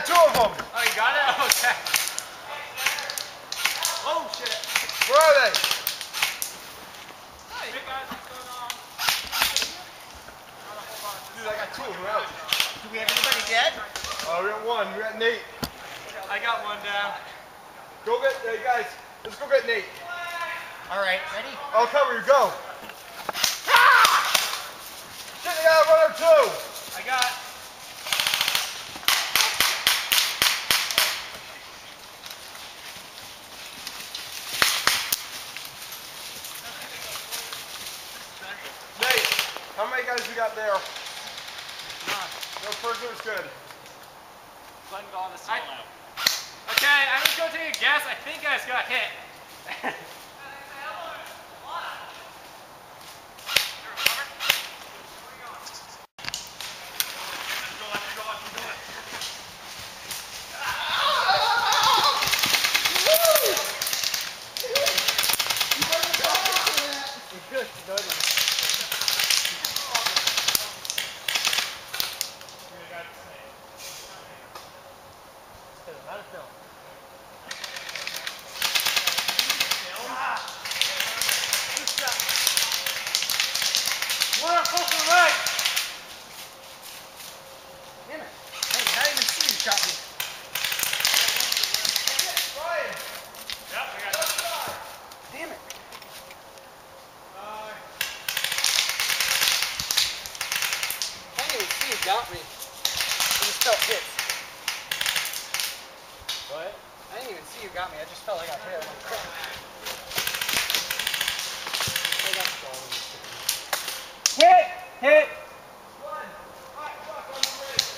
got two of them. Oh, you got it? Okay. Oh, shit. Where are they? Hey, guys, what's going on? Dude, I got two of them out. Do we have anybody dead? Oh, we got one. We got Nate. I got one down. Go get, hey, guys, let's go get Nate. All right, ready? I'll cover you. Go. Shit, I got one or two. I got. Nate, how many guys we got there? None. No, first one's good. Glenn got this all out. Okay, I'm just going to take a guess. I think I just got hit. Got me. I just felt hit. What? I didn't even see you got me. I just felt like I got hit. Hit! Hit! One. All right, Chuck, on the bridge.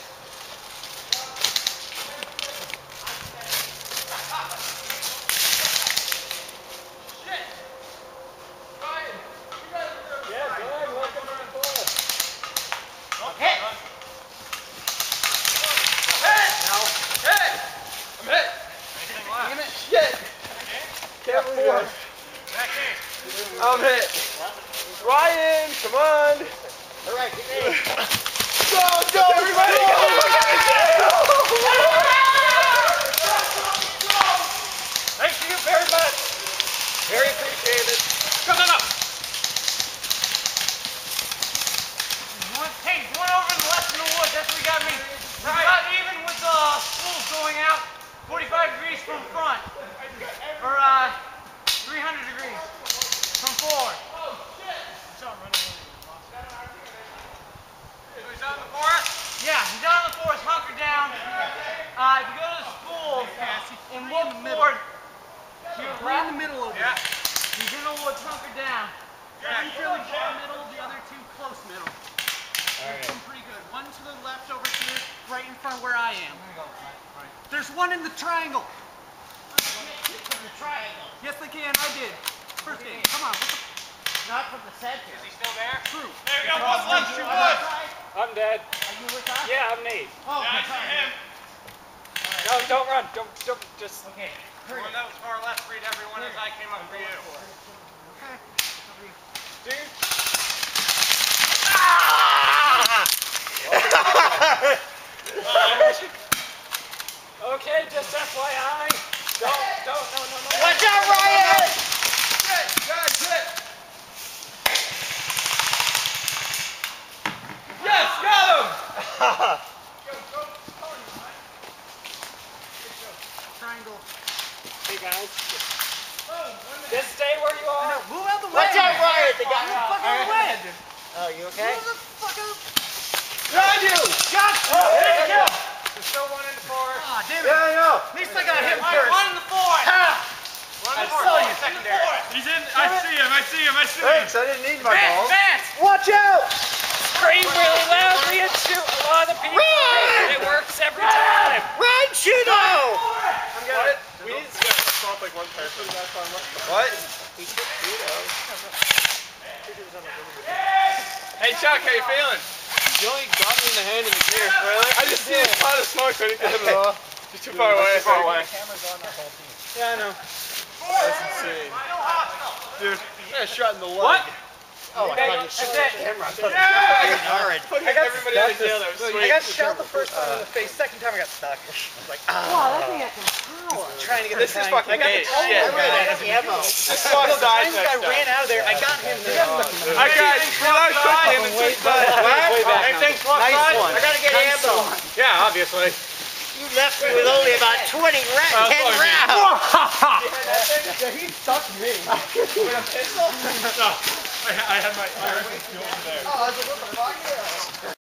Shit! Ryan, you guys are doing yeah, good. Welcome to the ball. Okay. Hit! I'm hit. Ryan, come on. All right, get me. Go, go, everybody, go! Go, go. Thank you very much. Very appreciated. Come on up. Hey, one over the left in the woods. That's what we got me. Right. Not even with the schools going out. 45 degrees from front. Or 300 degrees from forward. Oh shit! He's out in the forest? Yeah, he's out in the forest, hunkered down. If you go to the school and look forward, you're right in the middle of it. Yeah. He's in the woods, hunkered down. Yeah, one's really far middle, the other two close middle. They're doing pretty good. One to the left over here, right in front of where I am. There's one in the triangle. Yes, they can. I did. First game. Come on. Not from the set. Is he still there? True. There we go. One left. Two left. I'm dead. Are you with us? Yeah, I'm Nate. Oh, nice for him. Right. No, don't run. Don't just. Okay. Hurry. One that was far left freed everyone as I came up for you. Okay. Dude. Okay. Just FYI. Don't, no. Watch out, Ryan! Shit, guys, shit! Yes, got him! Go, triangle. Hey, guys. Just stay where you are. No, move out the way. Watch out, Ryan! They got me. Oh, you okay? Move the fuck out. Got you! Got you! Oh, there you go! There's still one in the forest. Ah, damn it. Yeah, I know. At least I got hit first. One in the forest. One in the forest. Secondary. He's in. I see him. I see him. I see him. Thanks. I didn't need my balls. Fast. Watch out. Scream really loudly and shoot a lot of people. Run. It works every time. Run, Chino. I'm getting it. We need to stop like one person. What? We took Hey, Chuck, how you feeling? You only got me in the hand in the gear. Really? I just see a pot of smoke, so I didn't get him at all. He's too far away. Camera's on that whole team. Yeah, I know. That's insane. Dude, I got shot in the leg. What? Oh, I got shot the camera. I got shot the first time in the face. Second time I got stuck. I was like, ah. Wow, that thing got some power. Trying to get this is fucking Nate. Yeah, I ran out of ammo. I ran out of there. I got him. I got him in 2 bucks. I gotta get ammo. Yeah, obviously. You left me with only about 20 rounds, 10 rounds. Yeah, he stuck me. With a pistol? No, I had my iron over there. Oh, I was a little pocket.